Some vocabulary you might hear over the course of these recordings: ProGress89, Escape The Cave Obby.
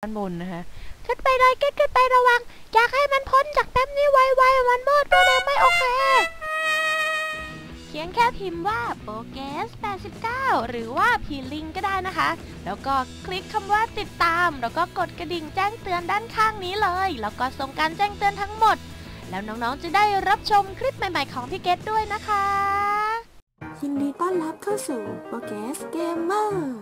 ด้านบนนะคะขึ้นไปเลยขึ้นไประวังอยากให้มันพ้นจากแป๊บนี้ไวๆมันมืดก็เลยไม่โอเคเขียนแค่พิมพ์ว่าโปเกส89หรือว่าพีลิงก็ได้นะคะแล้วก็คลิกคำว่าติดตามแล้วก็กดกระดิ่งแจ้งเตือนด้านข้างนี้เลยแล้วก็ส่งการแจ้งเตือนทั้งหมดแล้วน้องๆจะได้รับชมคลิปใหม่ๆของพี่เกสด้วยนะคะยินดีต้อนรับเข้าสู่โปเกสเกมเมอร์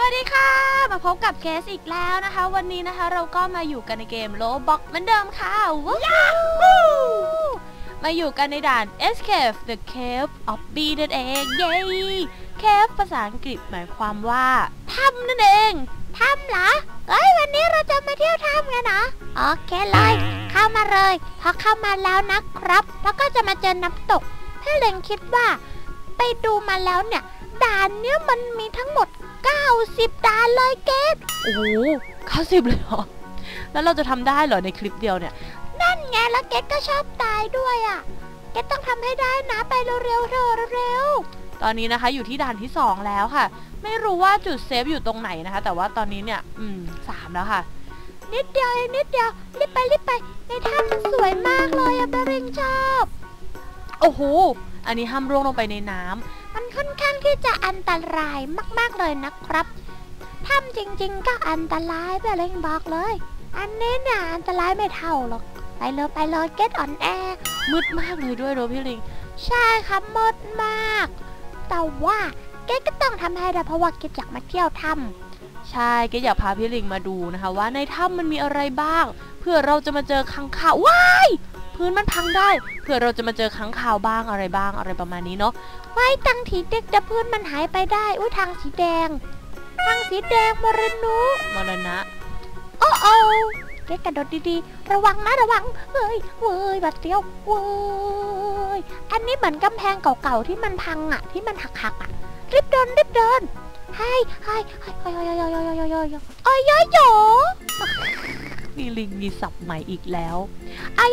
สวัสดีค่ะมาพบกับเกสอีกแล้วนะคะวันนี้นะคะเราก็มาอยู่กันในเกมโลบอกเหมือนเดิมค่ะวู้ฮู้มาอยู่กันในด่าน Escape the Cave of Bee นั่นเองเย้ Cave ภาษาอังกฤษหมายความว่าถ้ำนั่นเองถ้ำเหรอเอ้ยวันนี้เราจะมาเที่ยวถ้ำกันนะโอเคเลยเข้ามาเลยพอเข้ามาแล้วนะครับแล้วก็จะมาเจอน้ำตกพี่เล็งคิดว่าไปดูมาแล้วเนี่ยด่านเนี้ยมันมีทั้งหมด90ด่านเลยเกสโอ้โห90เลยเหรอแล้วเราจะทำได้เหรอในคลิปเดียวเนี่ยนั่นไงแล้วเกสก็ชอบตายด้วยอ่ะเกสต้องทำให้ได้นะไปเร็วๆเธอเร็วๆตอนนี้นะคะอยู่ที่ด่านที่2แล้วค่ะไม่รู้ว่าจุดเซฟอยู่ตรงไหนนะคะแต่ว่าตอนนี้เนี่ย3แล้วค่ะนิดเดียวนิดเดียวรีบไปในถ้ำมันสวยมากเลยอะเบริงชอบโอ้โหอันนี้ห้ามร่วงลงไปในน้ำมันค่อนข้างที่จะอันตรายมากๆเลยนะครับถ้ำจริงๆก็อันตรายเบริงบอกเลยอันนี้น่ะอันตรายไม่เท่าหรอกไปเลยเกตอ่อนแอมืดมากเลยด้วยพี่ลิงใช่ครับมืดมากแต่ว่าเกตก็ต้องทำให้ได้เพราะว่าเกตอยากมาเที่ยวถ้ำใช่เกตอยากพาพี่ลิงมาดูนะคะว่าในถ้ำมันมีอะไรบ้างเพื่อเราจะมาเจอค้างคาวว้ายพื้นมันพังได้เพื่อเราจะมาเจอค้างคาวบ้างอะไรประมาณนี้เนาะไว้ตังถีเด็กแต่พื้นมันหายไปได้อุ้ยทางสีแดงมรณะโอ้โอ้เกสกระโดดดีๆระวังนะระวังเฮ้ยบาดเสียวเฮ้ยอันนี้เหมือนกำแพงเก่าๆที่มันพังอ่ะที่มันหักอ่ะรีบเดินโอ้ยมีลิงมีศัพท์ใหม่อีกแล้วโอ้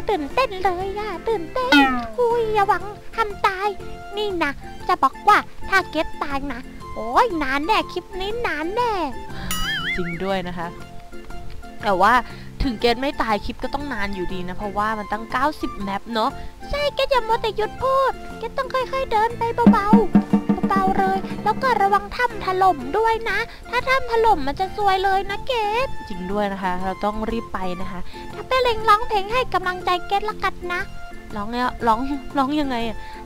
ยตื่นเต้นเลยอ่ะตื่นเต้นอุ้ยระวังทำตายนี่นะจะบอกว่าถ้าเกสตายนะโอ้ยนานแน่คลิปนี้นานแน่จริงด้วยนะคะแต่ว่าถึงเกสไม่ตายคลิปก็ต้องนานอยู่ดีนะเพราะว่ามันตั้ง90แมปเนาะใช่เกสอย่ามัวแต่หยุดพูดเกสต้องค่อยๆเดินไปเบาๆเลยแล้วก็ระวังถ้ำถล่มด้วยนะถ้าถ้ำถล่มมันจะซวยเลยนะเกสจริงด้วยนะคะเราต้องรีบไปนะคะถ้าไปเล็งร้องเพลงให้กำลังใจเกสละกันนะร้องยังไง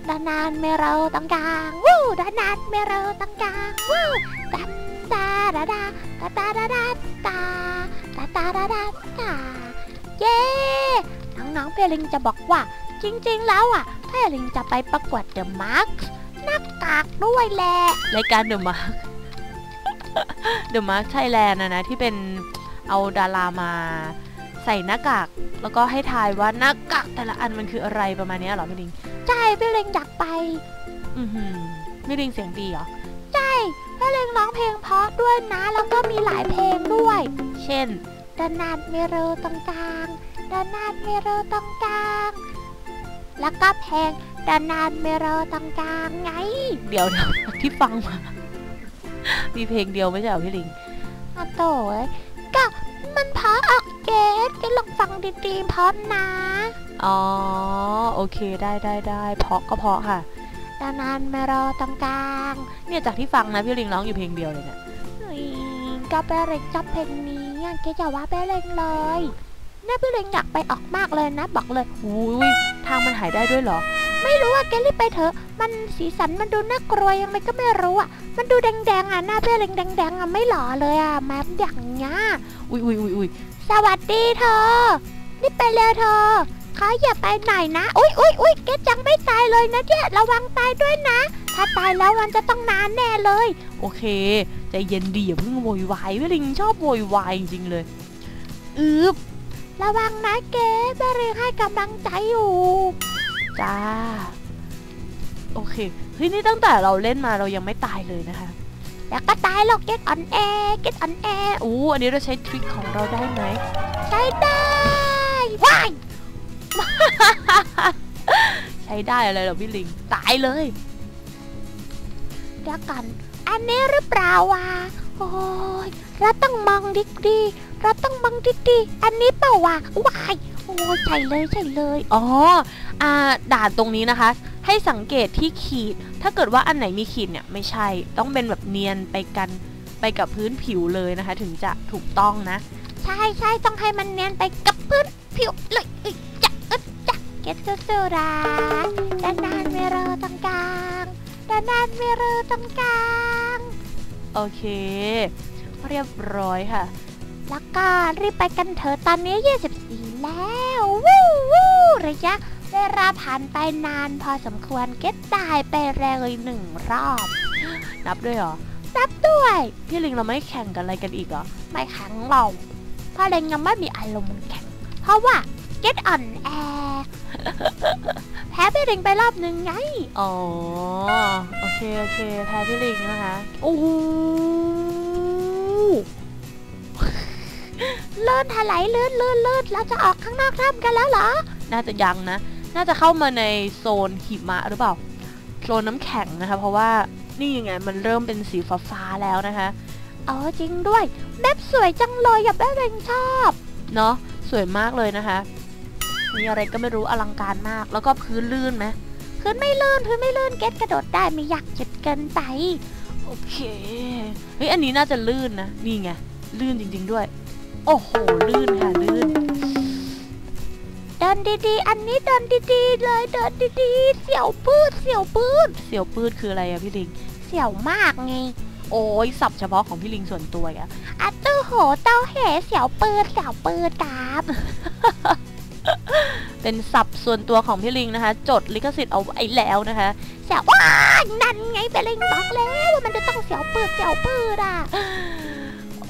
ดานานเมเราตังกางวู้ดานานเมเราตังกางวู้ดาดาดาดาตาดาดาตาตาดาดาตาเย้น้องๆเพลิงจะบอกว่าจริงๆแล้วเพลิงจะไปประกวดเดอะมาร์คหน้ากากด้วยแหละรายการเดอะมาร์คไทยแลนด์นะที่เป็นเอาดารามาใส่หน้ากากแล้วก็ให้ทายว่าหน้ากากแต่ละอันมันคืออะไรประมาณนี้เหรอพี่ลิงใช่พี่ลิงอยากไปพี่ลิงเสียงดีเหรอใช่พี่ลิงร้องเพลงเพราะด้วยนะแล้วก็มีหลายเพลงด้วยเช่นดานาดเมโรตรงกลางดานาดเมโรตรงกลางแล้วก็เพลงดานาดเมโรตรงกลางไงเดี๋ยวนะที่ฟังมามีเพลงเดียวไม่ใช่เหรอพี่ลิงอาโต้ก็มันเพราะออกเกสก็ลองฟังดีๆเพราะนะอ๋อโอเคได้เพราะก็เพราะค่ะดานานมารอตรงกลางเนี่ยจากที่ฟังนะพี่ลิงร้องอยู่เพลงเดียวเลยเนี่ยก็ไปเร่งจับเพลงนี้เกสจะว่าไปเร่งเลยเนี่ยพี่ลิงอยากไปออกมากเลยนะบอกเลยอุ้ยทางมันหายได้ด้วยเหรอไม่รู้ว่าเกสรีบไปเถอะมันสีสันมันดูน่ากลัวยังไงก็ไม่รู้มันดูแดงหน้าพี่ลิงแดงไม่หล่อเลยมาอย่างเงี้ยอุ้ยสวัสดีเธอรีบไปเลยเธอเขาอย่าไปไหนนะอุ้ยเกสยังไม่ตายเลยนะเนี่ยระวังตายด้วยนะถ้าตายแล้วมันจะต้องนานแน่เลยโอเคใจเย็นดีอย่าเพิ่งโวยวายพี่ลิงชอบโวยวายจริงๆเลยระวังนะเกสพี่ลิงให้กำลังใจอยู่จ้าโอเคเฮ้ยนี่ตั้งแต่เราเล่นมาเรายังไม่ตายเลยนะคะแล้วก็ตายหรอกเกสอ่อนแออันนี้เราใช้ทริคของเราได้ไหมใช้ได้ว้ายใช้ได้อะไรหรอพี่ลิงตายเลยเดี๋ยวกัน อันนี้หรือเปล่าวะโอ้ยเราต้องมองดีๆเราต้องมองดีๆอันนี้เปล่าวะวายโอ้ยใช่เลยใช่เลยอ๋อด่านตรงนี้นะคะให้สังเกตที่ขีดถ้าเกิดว่าอันไหนมีขีดเนี่ยไม่ใช่ต้องเป็นแบบเนียนไปกันไปกับพื้นผิวเลยนะคะถึงจะถูกต้องนะใช่ใช่ต้องให้มันเนียนไปกับพื้นผิวเลยจักจักเก็ตโซดาด้านหน้าไม่เรอตรงกลางด้านหน้าไม่เรอตรงกลางโอเคเรียบร้อยค่ะแล้วก็รีบไปกันเถอะตอนนี้24แล้ววู้วู้ระยะเวลาผ่านไปนานพอสมควรเก็ตตายไปเลยหนึ่งรอบนับด้วยเหรอนับด้วยพี่ลิงเราไม่แข่งกันอะไรกันอีกเหรอไม่แข่งเราเพราะลิงยังไม่มีอารมณ์แข่งเพราะว่าเก็ตอ่อนแอแพ้พี่ลิงไปรอบหนึ่งไงอ๋อโอเคโอเคแพ้พี่ลิงนะคะโอ้โหเลื่อนถลายเลื่อนเลื่อนเลื่อนเราจะออกข้างนอกถ้ำกันแล้วเหรอน่าจะยังนะน่าจะเข้ามาในโซนหิมะหรือเปล่าโซนน้ำแข็งนะคะเพราะว่านี่ยังไงมันเริ่มเป็นสีฟ้าๆแล้วนะคะอ๋อจริงด้วยแบบสวยจังเลยอย่าแบบเร่งชอบเนาะสวยมากเลยนะคะมีอะไรก็ไม่รู้อลังการมากแล้วก็พื้นลื่นไหมพื้นไม่ลื่นพื้นไม่ลื่นเก็ตกระโดดได้ไม่อยากจุดเกินไปโอเคเฮ้ยอันนี้น่าจะลื่นนะนี่ไงลื่นจริงๆด้วยโอ้โหลื่นค่ะลื่นเดินดีๆอันนี้เดินดีๆเลยเดินดีๆเสี่ยวปืดเสี่ยวปืดเสี่ยวปืดคืออะไรอะพี่ลิงเสี่ยวมากไงโอ้ยสับเฉพาะของพี่ลิงส่วนตัวอะอัตโหเต้าเหเสี่ยวปืดเสี่ยวปืดตาม เป็นสับส่วนตัวของพี่ลิงนะคะจดลิขสิทธิ์เอาไว้แล้วนะคะเสี่ยวว้านั่นไงพี่ลิงบอกแล้วว่ามันจะต้องเสี่ยวปืดเสี่ยวปืดอะ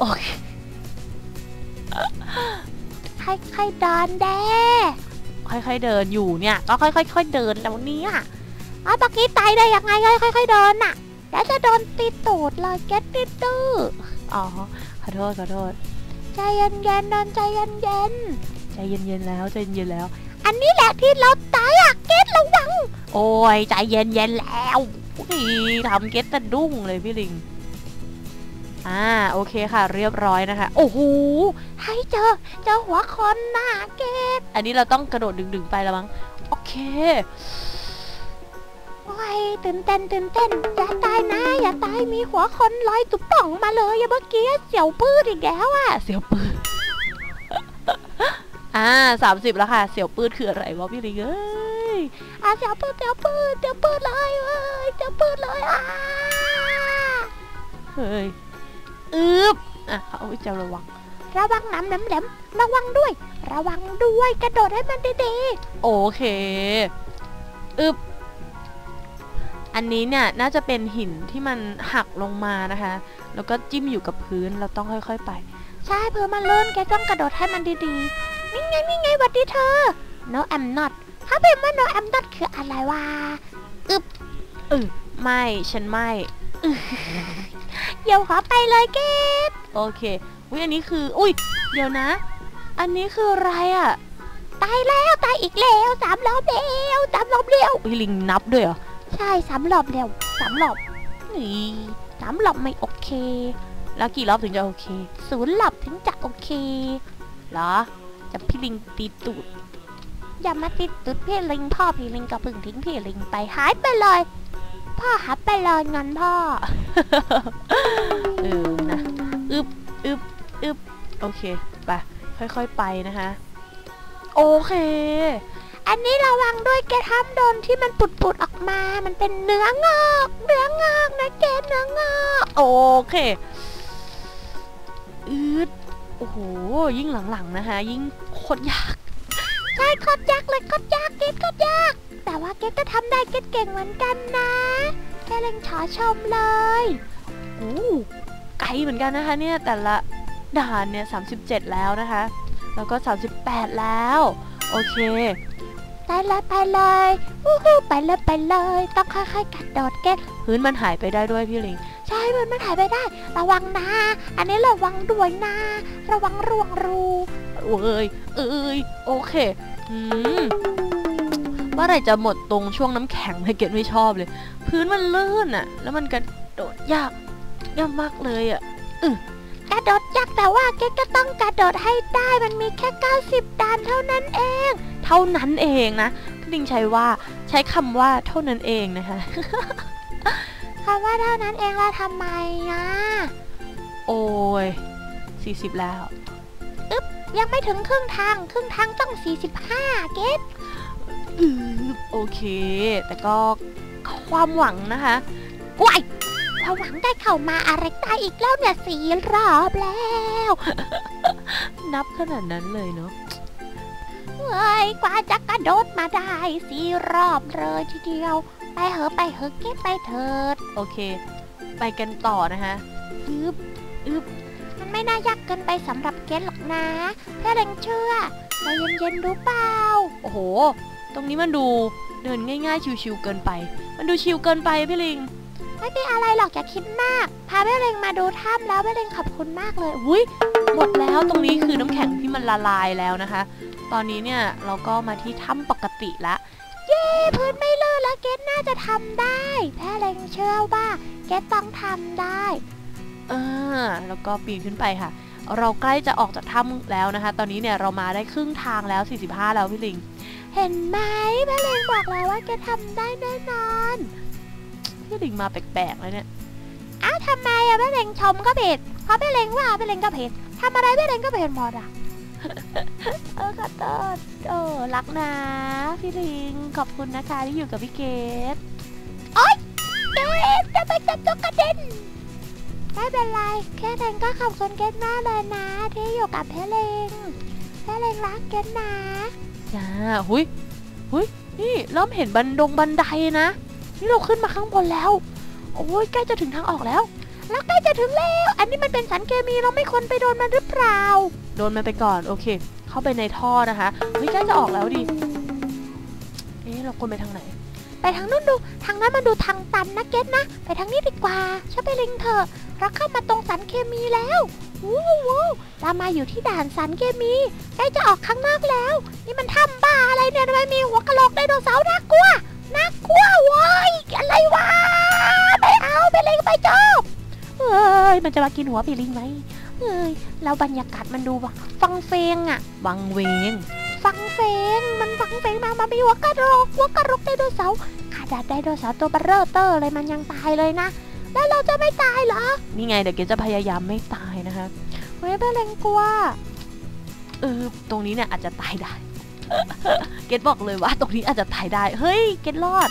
โอเคค่อยๆเดินแดค่อยๆเดินอยู่เนี่ยก็ค่อยๆเดินแล้วเนี่ยอ๋อเมื่อกี้ตายได้ยังไงค่อยๆเดินน่ะแล้วจะโดนตีตูดเลยเก็ตติดดื้ออ๋อขอโทษขอโทษใจเย็นๆนอนใจเย็นๆใจเย็นๆแล้วใจเย็นแล้วอันนี้แหละที่เราตายอะเก็ตระวังโอ้ยใจเย็นๆแล้วทำเก็ตตะดุ้งเลยพี่ลิงโอเคค่ะเรียบร้อยนะคะโอ้โหให้เจอหัวคนหน้าเกตอันนี้เราต้องกระโดดดึงๆไปแล้วมั้งโอเคโอ้ยตื่นเต้นตื่นเต้นอย่าตายนะอย่าตายมีหัวคนลอยตุ๊บป่องมาเลยเมื่อกี้เสี่ยวปื้ดอีกแล้วอะเสี่ยวปื้ด30แล้วค่ะเสี่ยวปื้ดคืออะไรวะพี่ลิงเอ้ยเสี่ยวปื้ดเสี่ยวปื้ดเสี่ยวปื้ดเลยเอ้ยเสี่ยวปื้ดเลยเฮ้ยเอาเจ้าระวังระวังน้ำแหลมๆระวังด้วยระวังด้วยกระโดดให้มันดีๆโอเคอันนี้เนี่ยน่าจะเป็นหินที่มันหักลงมานะคะแล้วก็จิ้มอยู่กับพื้นเราต้องค่อยๆไปใช่เพื่อมันเลื่อนแกต้องกระโดดให้มันดีๆนี่ไงหวัดดีเธอ no I'm not ถ้าเป็นว่า no I'm not คืออะไรวะไม่ฉันไม่เดี๋ยวขอไปเลยเกตโอเคอุ้ยอันนี้คืออุ้ยเดี๋ยวนะอันนี้คืออะไรอ่ะตายแล้วตายอีกแล้ว3 รอบแล้วพี่ลิงนับด้วยเหรอใช่3 รอบแล้วนี่3 รอบไม่โอเคแล้วกี่รอบถึงจะโอเค0 รอบถึงจะโอเคเหรอจะพี่ลิงตีตูดอย่ามาตีตูดพี่ลิงพ่อพี่ลิงก็เพิ่งทิ้งพี่ลิงไปหายไปเลยพ่อหาไปเลยเงินพ่อนะโอเคไปค่อยๆไปนะคะโอเคอันนี้ระวังด้วยแกทำโดนที่มันปุดๆออกมามันเป็นเนื้องอกนะแกเนื้องอกโอเคโอ้โหยิ่งหลังๆนะคะยิ่งโคตรยากใช่โคตรยากเลยโคตรยากเกตโคตรยากแต่ว่าเกตก็ทำได้เกตเก่งเหมือนกันนะแค่เล็งขอชมเลยโอ้ไกลเหมือนกันนะคะเนี่ยแต่ละด่านเนี่ย37แล้วนะคะแล้วก็38แล้วโอเคไปเลยไปเลยต้องค่อยๆกระโดดเกตพื้นมันหายไปได้ด้วยพี่ลิงใช่มันหายไปได้ระวังนะอันนี้ระวังด้วยนะระวังร่วงรูเอ้ยโอเคว่าอะไรจะหมดตรงช่วงน้ำแข็งเกตไม่ชอบเลยพื้นมันลื่นอะแล้วมันกระ โดดยากย่ำมากเลยอ่ะกระโดดยากแต่ว่าเก๊ก็ต้องกระโดดให้ได้มันมีแค่90ด่านเท่านั้นเองนะดิงใช้ว่าใช้คำว่าเท่านั้นเองนะคะคำว่าเท่านั้นเองเราทำไมนะโอ้ย40แล้วอึ๊บยังไม่ถึงครึ่งทางต้อง45เก๊โอเคแต่ก็ความหวังนะคะว้ายความหวังได้เข้ามาอะไรตายอีกแล้วเนี่ย4รอบแล้วนับขนาดนั้นเลยเนาะเฮ้ยกว่าจะกระโดดมาได้4รอบเลยทีเดียวไปเหอะเก็บไปเถิดโอเคไปกันต่อนะคะมันไม่น่ายากเกินไปสำหรับเก็ตหรอกนะเพื่อดังเชื่อใจเย็นๆดูเปล่าโอ้โหตรงนี้มันดูเดินง่ายๆชิวๆเกินไปมันดูชิวเกินไปพี่ลิงไม่มีอะไรหรอกอย่าคิดมากพาพี่ลิงมาดูถ้ำแล้วพี่ลิงขอบคุณมากเลยอุ้ยหมดแล้วตรงนี้คือน้ำแข็งที่มันละลายแล้วนะคะตอนนี้เนี่ยเราก็มาที่ถ้ำปกติละเย้พื้นไม่เลอะแล้วเกตน่าจะทำได้แพ้เลยเชื่อว่าเกตต้องทำได้แล้วก็ปีนขึ้นไปค่ะเราใกล้จะออกจากถ้ำแล้วนะคะตอนนี้เนี่ยเรามาได้ครึ่งทางแล้ว45แล้วพี่ลิงเห็นไหมแพ้เลยบอกแล้วว่าเกตทำได้แน่นอนพี่ลิงมาแปลกๆเลยเนี่ยอ้าวทำไมอะแพ้เลยชมก็ผิดเพราะแพ้เลยว่าแพ้เลยก็ผิดทำอะไรแพ้เลยก็ผิดหมดอะขอโทษรักนะพี่ลิงขอบคุณนะคะที่อยู่กับพี่เกดโอ๊ยเกดจะไปจับตัวกระเด็นไม่เป็นไรแค่เลิงก็ขอบคุณเกดมากเลยนะที่อยู่กับพี่ลิงพี่ลิงรักเกดนะจ้าหุยนี่เริ่มเห็นบันไดนะนี่เราขึ้นมาข้างบนแล้วโอ้ยใกล้จะถึงทางออกแล้วใกล้จะถึงแล้วอันนี้มันเป็นสารเคมีเราไม่ควรไปโดนมันหรือเปล่าโดนมันไปก่อนโอเคเข้าไปในท่อนะคะไม่ใกล้จะออกแล้วดิเราควรไปทางไหนไปทางนู้นดูทางนั้นมันดูทางตันนะเกตนะไปทางนี้ดีกว่าช่วยไปลิงเถอะเราเข้ามาตรงสารเคมีแล้ววู้เรามาอยู่ที่ด่านสารเคมีใกล้จะออกข้างนอกแล้วนี่มันทำบ้าอะไรเนี่ยทำไมมีหัวกะโหลกไดโนเสาร์น่ากลัวโว้ยอะไรวะไปเอาไปลิงไปจบมันจะมากินหัวพี่ลิงไหมแล้วบรรยากาศมันดูว่าฟังเฟงอ่ะวังเวงฟังเฟงมันฟังเฟงมามีหัวกระโหลกไดโนเสาร์ขนาดไดโนเสาร์ตัวเบลเตอร์เลยมันยังตายเลยนะแล้วเราจะไม่ตายเหรอนี่ไงเดี๋ยวเกจะพยายามไม่ตายนะคะเฮ้ยพี่ลิงกลัวตรงนี้เนี่ยอาจจะตายได้ เกดบอกเลยว่าตรงนี้อาจจะตายได้เฮ้ยเกดรอด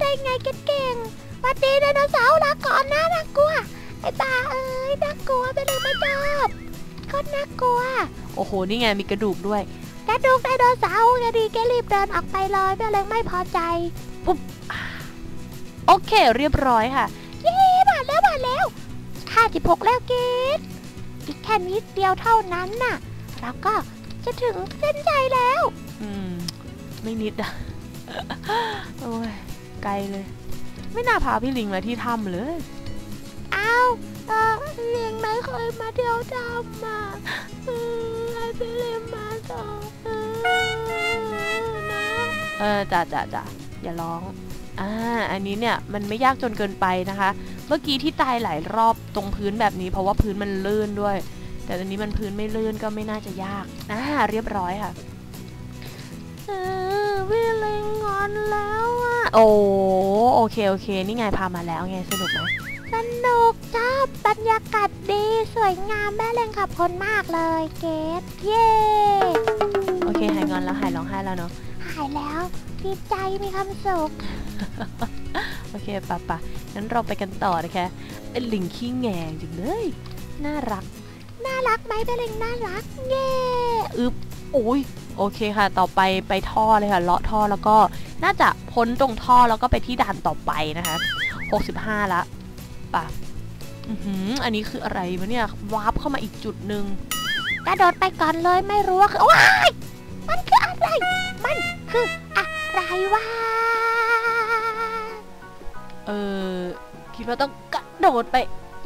ได้ไงเกดเก่งวัดดีไดโนเสาร์ละก่อนนะน่ากลัวไอ้บ้าเอ้ยน่ากลัวไปเลยไม่ชอบก็น่ากลัวโอ้โหนี่ไงมีกระดูกด้วยกระดูกไดโนเสาร์จะดีแกรีบเดินออกไปเลยแม่เล็กไม่พอใจปุ๊บโอเคเรียบร้อยค่ะเย้มาแล้ว56แล้วเกดอีกแค่นิดเดียวเท่านั้นน่ะแล้วก็จะถึงเส้นใจแล้วไม่นิดอ่ะโอ้ยไกลเลยไม่น่าพาพี่ลิงมาที่ถ้ำเลยเลี้ยงไม่เคยมาเที่ยวทำมาให้พี่เลี้ยงมาต่อนะจ้ะอย่าร้องอันนี้เนี่ยมันไม่ยากจนเกินไปนะคะเมื่อกี้ที่ตายหลายรอบตรงพื้นแบบนี้เพราะว่าพื้นมันลื่นด้วยแต่อันนี้มันพื้นไม่ลื่นก็ไม่น่าจะยากเรียบร้อยค่ะพี่เลี้ยงงอนแล้วอ่ะโอเคนี่ไงพามาแล้วไงสนุกไหมสนุกชอบบรรยากาศดีสวยงามแม่เลงขอบคุณมากเลยเกดเย้โอเคหายงอนแล้วหายร้องไห้แล้วเนาะหายแล้วดีใจมีความสุข โอเคป่ะงั้นเราไปกันต่อนะคะลิงขี้แงงจริงเลยน่ารักไหมแม่เลงน่ารักเย้อุ๊ยโอเคค่ะต่อไปไปท่อเลยค่ะเลาะท่อแล้วก็น่าจะพ้นตรงท่อแล้วก็ไปที่ด่านต่อไปนะคะ65ละอันนี้คืออะไรวะเนี่ยวาร์ปเข้ามาอีกจุดหนึ่งกระโดดไปก่อนเลยไม่รู้ว่าคือว้ายมันคืออะไรวะคิดว่าต้องกระโดดไป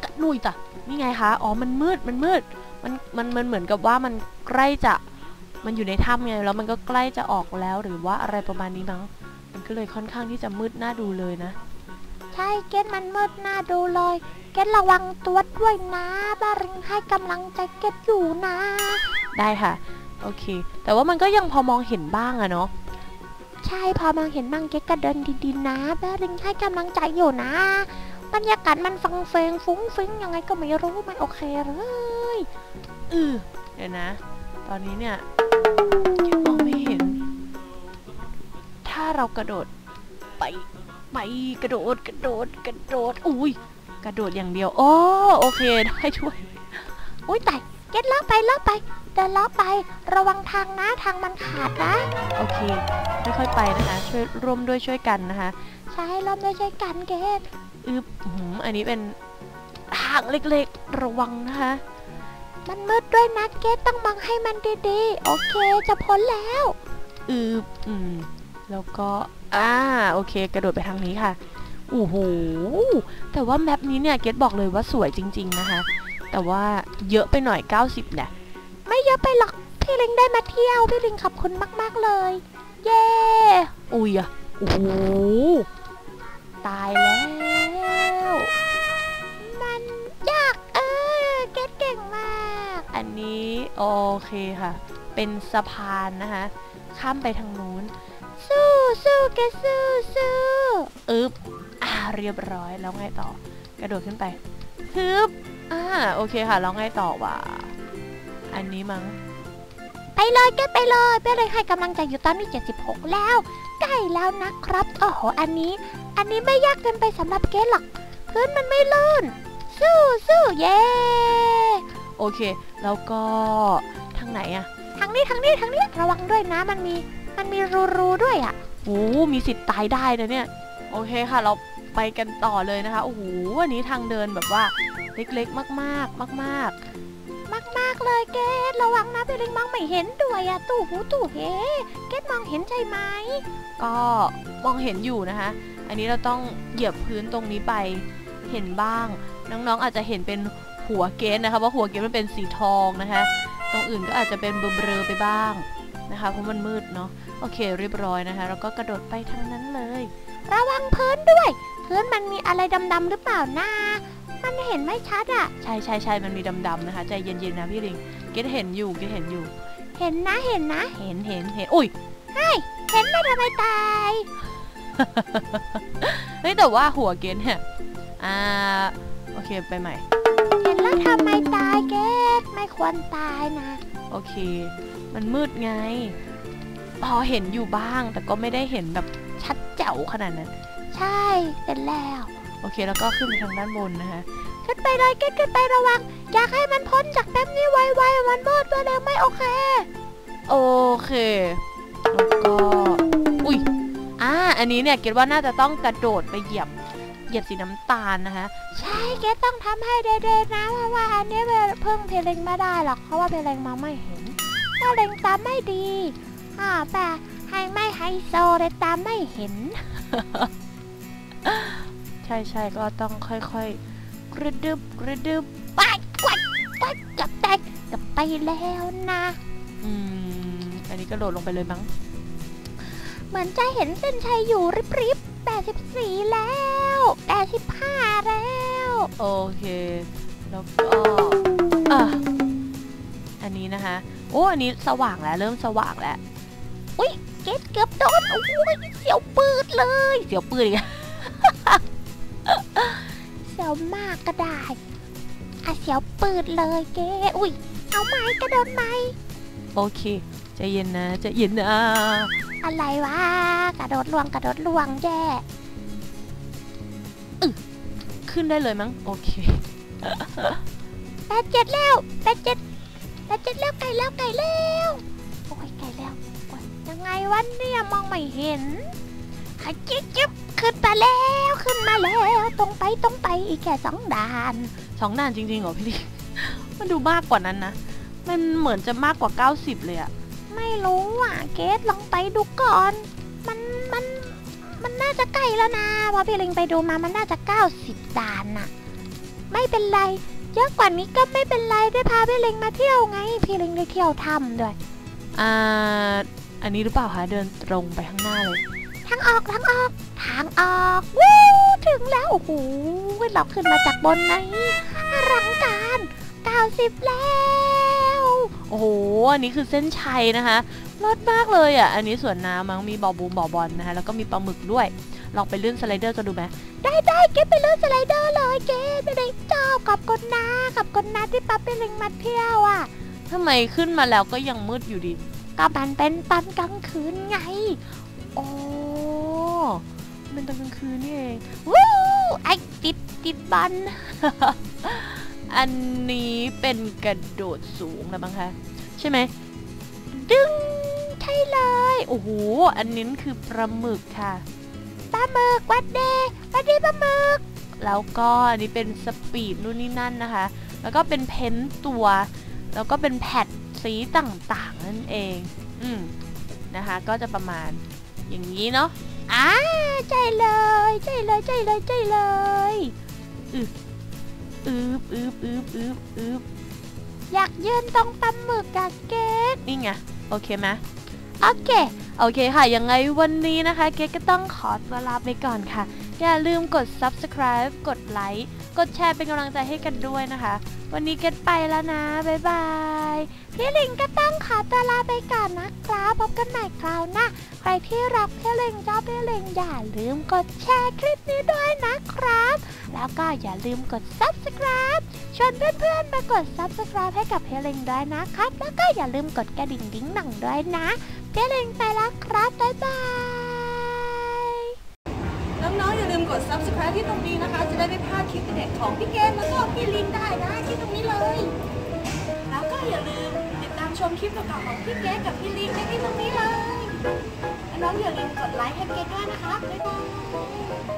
กระลุยจ้ะนี่ไงคะอ๋อมันมืดมันเหมือนกับว่ามันใกล้จะมันอยู่ในถ้ำไงแล้วมันก็ใกล้จะออกแล้วหรือว่าอะไรประมาณนี้มั้งมันก็เลยค่อนข้างที่จะมืดน่าดูเลยนะ ใช่เกดมันมืดหน้าดูเลยเกดระวังตัวด้วยนะบ้าริงให้กำลังใจเกดอยู่นะได้ค่ะโอเคแต่ว่ามันก็ยังพอมองเห็นบ้างอะเนาะใช่พอมองเห็นบ้างเกดก็เดินดีๆนะบ้าริงให้กำลังใจอยู่นะบรรยากาศมันฟังเฟงฟุ้งฟิ้งยังไงก็ไม่รู้มันโอเคเลยเดี๋ยวนะตอนนี้เนี่ยเกดมองไม่เห็นถ้าเรากระโดดไปกระโดดอุ้ยกระโดดอย่างเดียวอ๋อโอเคได้ช่วยอุ้ยแต่เก็ตล้อไปเดินล้อไประวังทางนะทางมันขาดนะโอเคค่อยๆไปนะคะช่วยร่วมด้วยช่วยกันนะคะใช่ร่วมด้วยช่วยกันเก็ตอันนี้เป็นทางเล็กๆระวังนะคะมันมืดด้วยนะเก็ตต้องบังให้มันดีๆโอเคจะพ้นแล้วแล้วก็โอเคกระโดดไปทางนี้ค่ะโอ้โหแต่ว่าแมปนี้เนี่ยเกดบอกเลยว่าสวยจริงๆนะคะแต่ว่าเยอะไปหน่อย90เนี่ยไม่เยอะไปหรอกพี่ลิงได้มาเที่ยวพี่ลิงขอบคุณมากๆเลยเย้อุ้ยอะโอ้โหตายแล้วมันยากเกดเก่งมากอันนี้โอเคค่ะเป็นสะพานนะคะข้ามไปทางนู้นสู้แกสู้เรียบร้อยแล้วไงต่อกระโดดขึ้นไปฮึบโอเคค่ะแล้วไงต่อวะอันนี้มั้งไปเลยแกไปเลยให้กำลังใจอยู่ตอนนี้76แล้วใกล้แล้วนะครับโอ้โหอันนี้ไม่ยากเกินไปสำหรับเกหรอกพื้นมันไม่ลื่นสู้เย้โอเคแล้วก็ทางไหนอะทางนี้ระวังด้วยนะมันมีรูด้วยอ่ะโอ้มีสิทธิ์ตายได้นะเนี่ยโอเคค่ะเราไปกันต่อเลยนะคะโอ้โหอันนี้ทางเดินแบบว่าเล็กๆมากๆเลยเกดระวังนะพี่ลิงมองไม่เห็นด้วยอ่ะตู้เฮเกดมองเห็นใช่ไหมก็มองเห็นอยู่นะคะอันนี้เราต้องเหยียบพื้นตรงนี้ไปเห็นบ้างน้องๆอาจจะเห็นเป็นหัวเกดนะคะว่าหัวเกดมันเป็นสีทองนะคะตรงอื่นก็อาจจะเป็นเบลอๆไปบ้างนะคะเพราะมันมืดเนาะโอเคเรียบร้อยนะคะแล้วก็กระโดดไปทางนั้นเลยระวังพื้นด้วยพื้นมันมีอะไรดำๆหรือเปล่านะมันเห็นไม่ชัดอ่ะใช่มันมีดำๆนะคะใจเย็นๆนะพี่ลิงเกดเห็นอยู่เห็นนะเห็นอุ้ยให้เห็นไม่ทำไมตายเฮ้ยแต่ว่าหัวเกดเนี่ยโอเคไปใหม่เห็นแล้วทำไมตายเกดไม่ควรตายนะโอเคมันมืดไงพอเห็นอยู่บ้างแต่ก็ไม่ได้เห็นแบบชัดเจ๋วขนาดนั้นใช่เสร็จแล้วโอเคแล้วก็ขึ้นไปทางด้านบนนะคะขึ้นไปเลยเกดขึ้นไประวังอยากให้มันพ้นจากแป๊บนี้ไวๆมันมืดตัวเร็วไม่โอเคแล้วก็อุ้ยอันนี้เนี่ยเกดว่าน่าจะต้องกระโดดไปเหยียบสีน้ำตาลนะคะใช่เกดต้องทำให้เด็ดๆนะเพราะว่าอันนี้เพิ่งเพลิงไม่ได้หรอกเพราะว่าเพลิงมาไม่เห็นก็เล็งตาไม่ดีแต่ให้ไม่ไฮโซเลยตาไม่เห็น ใช่ก็ต้องค่อยๆกระดึบไปกลับไปแล้วนะอันนี้ก็โดดลงไปเลยมั้งเหมือนจะเห็นเส้นชัยอยู่ริบๆ84แล้ว85แล้วโอเคแล้วก็อันนี้นะคะโอ้อันนี้สว่างแล้วเริ่มสว่างแล้วอุ้ยเกดเกือบโดนโอ้ยเสียวปืดอีกเสียวมากก็ได้เสียวปืดเลยเกดอุ้ยเอาไม้กระโดดไหมโอเคใจเย็นนะอะไรวะกระโดดลวงแย่ขึ้นได้เลยมั้งโอเค87แล้วแล้วไกลแล้วโอ้ยยังไงวันเนี่ยมองไม่เห็นจิ๊บขึ้นมาแล้วตรงไปอีกแค่2ด่านจริงๆเหรอพี่ลิงมันดูมากกว่านั้นนะมันเหมือนจะมากกว่า90เลยอะไม่รู้อะเกดลองไปดูก่อนมันน่าจะใกล้แล้วนะพอพี่ลิงไปดูมามันน่าจะ90ด่านอะไม่เป็นไรเยอะกว่านี้ก็ไม่เป็นไรได้พาพี่ลิงมาเที่ยวไงพี่ลิงได้เที่ยวถ้ำด้วยอันนี้หรือเปล่าคะเดินตรงไปข้างหน้าเลยทางออกวู้ ถึงแล้วโอ้โหเราขึ้นมาจากบนไหนอลังการ90แล้วโอ้โหอันนี้คือเส้นชัยนะคะรอดมากเลยอ่ะอันนี้สวนน้ำมันมีบ่อบูมบ่อบอลนะคะแล้วก็มีปลาหมึกด้วยลองไปลื่นสไลเดอร์กันดูไหมได้เก็บไปลื่นสไลเดอร์เลยเก็บไปเลยเจ้ากับคนน้ากับคนน้าที่ปั๊บเป็นลิงมาเที่ยวอ่ะทำไมขึ้นมาแล้วก็ยังมืดอยู่ดิก็มันเป็นตอนกลางคืนไงโอ้เป็นตอนกลางคืนนี่เองวู้ไอติดบัน อันนี้เป็นกระโดดสูงแล้วบ้างคะใช่ไหมดึงใช่เลยโอ้โหอันนี้คือปลาหมึกค่ะปลาหมึกวัดเดปลาหมึกแล้วก็อันนี้เป็นสปีดนู่นนี่นั่นนะคะแล้วก็เป็นเพ้นตัวแล้วก็เป็นแพดสีต่างๆนั่นเองนะคะก็จะประมาณอย่างนี้เนาะใจเลยอึบอยากยืนตรงปลาหมึกกะเก๊กนี่ไงโอเคไหมโอเคค่ะยังไงวันนี้นะคะเก๊กก็ต้องขอตัวลาไปก่อนค่ะอย่าลืมกด subscribe กดไลค์กดแชร์เป็นกำลังใจให้กันด้วยนะคะวันนี้เก๊กไปแล้วนะบ๊ายบายพี่ลิงก็ต้องขอตัวลาไปก่อนนะครับพบกันใหม่คราวหน้าใครที่รักพี่ลิงชอบพี่ลิงอย่าลืมกดแชร์คลิปนี้ด้วยนะครับแล้วก็อย่าลืมกด subscribe ชวนเพื่อนๆมากด subscribe ให้กับพี่ลิงด้วยนะครับแล้วก็อย่าลืมกดกระดิ่งดิ้งหนังด้วยนะพี่ลิงไปแล้วครับบ๊ายบายน้องๆอย่าลืมกด subscribe ที่ตรงนี้นะคะจะได้ไม่พลาดคลิปเด็ดของพี่เกมแล้วก็พี่ลิงได้นะที่ตรงนี้เลยแล้วก็อย่าลืมติดตามชมคลิปต่อๆของพี่เกมกับพี่ลิงได้ที่ตรงนี้เลยน้องอย่าลืมกดไลค์ให้เกมด้วยนะคะบ๊ายบาย